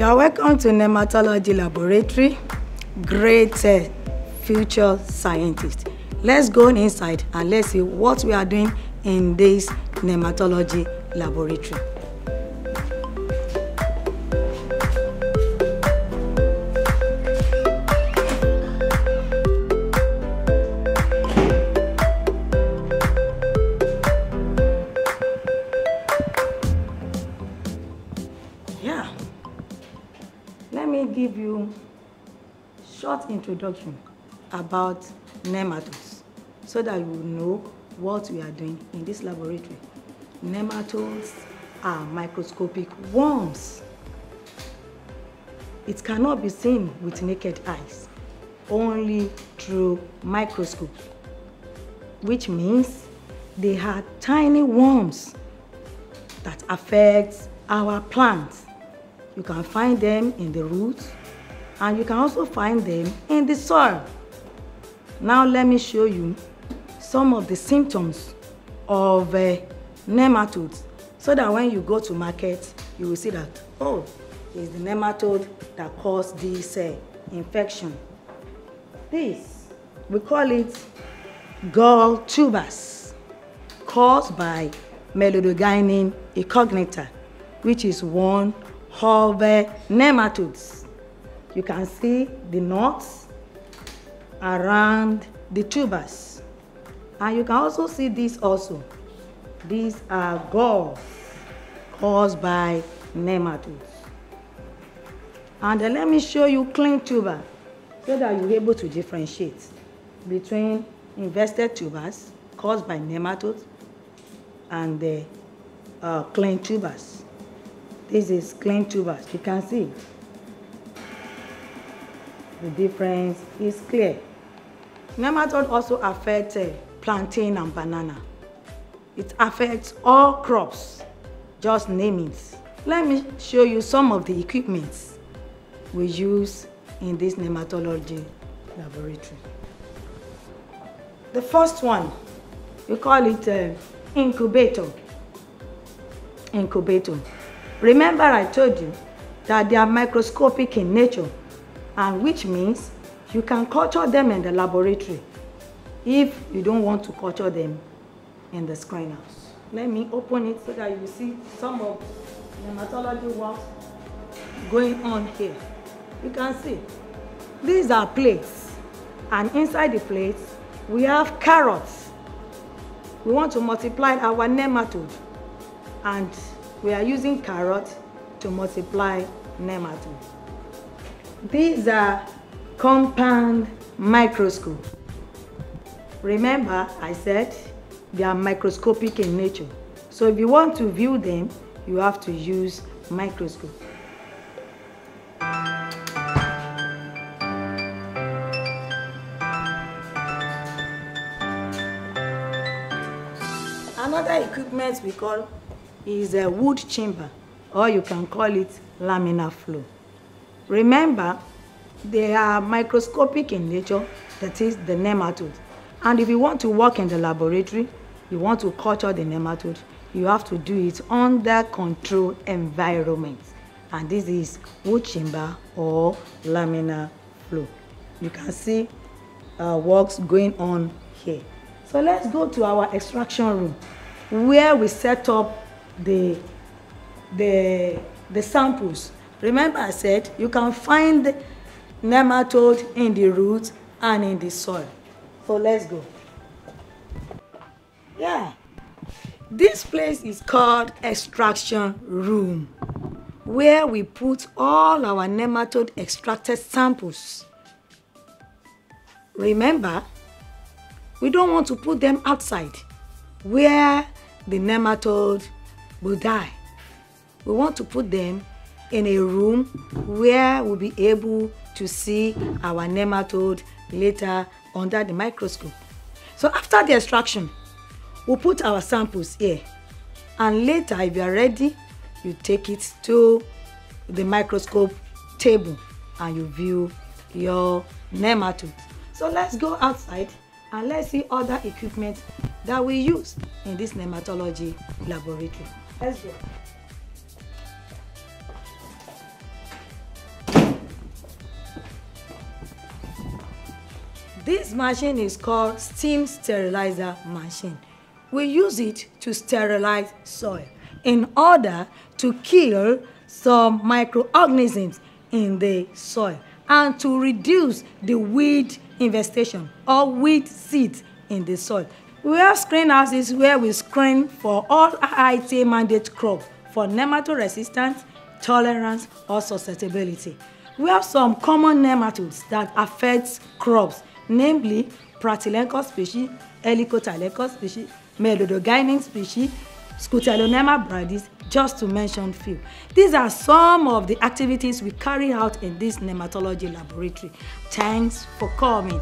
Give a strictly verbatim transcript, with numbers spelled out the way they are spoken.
You are welcome to Nematology Laboratory, great uh, future scientist. Let's go inside and let's see what we are doing in this Nematology Laboratory. Give you short introduction about nematodes so that you know what we are doing in this laboratory. Nematodes are microscopic worms. It cannot be seen with naked eyes, only through microscopes, which means they are tiny worms that affect our plants. You can find them in the roots, and you can also find them in the soil. Now let me show you some of the symptoms of uh, nematodes, so that when you go to market, you will see that, oh, it's the nematode that caused this uh, infection. This, we call it gall tubers, caused by Meloidogyne incognita, which is one of uh, nematodes. You can see the knots around the tubers, and you can also see this also. These are galls caused by nematodes. And then let me show you clean tuber so that you're able to differentiate between infested tubers caused by nematodes and the uh, clean tubers. This is clean tubers. You can see the difference is clear. Nematode also affects uh, plantain and banana. It affects all crops, just name it. Let me show you some of the equipment we use in this nematology laboratory. The first one, we call it uh, incubator. Incubator. Remember I told you that they are microscopic in nature, and which means you can culture them in the laboratory if you don't want to culture them in the screen house. Let me open it so that you see some of the nematology work going on here. You can see these are plates, and inside the plates we have carrots. We want to multiply our nematode, and we are using carrot to multiply nematodes. These are compound microscope. Remember, I said they are microscopic in nature. So if you want to view them, you have to use microscope. Another equipment we call is a wood chamber, or you can call it laminar flow. Remember, they are microscopic in nature, that is the nematode. And if you want to work in the laboratory, you want to culture the nematode, you have to do it under controlled environment. And this is wood chamber or laminar flow. You can see uh, works going on here. So let's go to our extraction room, where we set up The, the, the samples. Remember I said you can find nematode in the roots and in the soil. So let's go. Yeah. This place is called extraction room, where we put all our nematode extracted samples. Remember, we don't want to put them outside where the nematode will die. We want to put them in a room where we'll be able to see our nematode later under the microscope. So after the extraction, we'll put our samples here, and later, if you're ready, you take it to the microscope table and you view your nematode. So let's go outside and let's see other equipment that we use in this nematology laboratory. Let's go. This machine is called Steam Sterilizer machine. We use it to sterilize soil in order to kill some microorganisms in the soil and to reduce the weed infestation or weed seeds in the soil. We have screen houses where we screen for all I I T A mandate crops for nematode resistance, tolerance, or susceptibility. We have some common nematodes that affect crops, namely Pratylenchus species, Helicotylenchus species, Meloidogyne species, Scutellonema bradis, just to mention few. These are some of the activities we carry out in this nematology laboratory. Thanks for coming.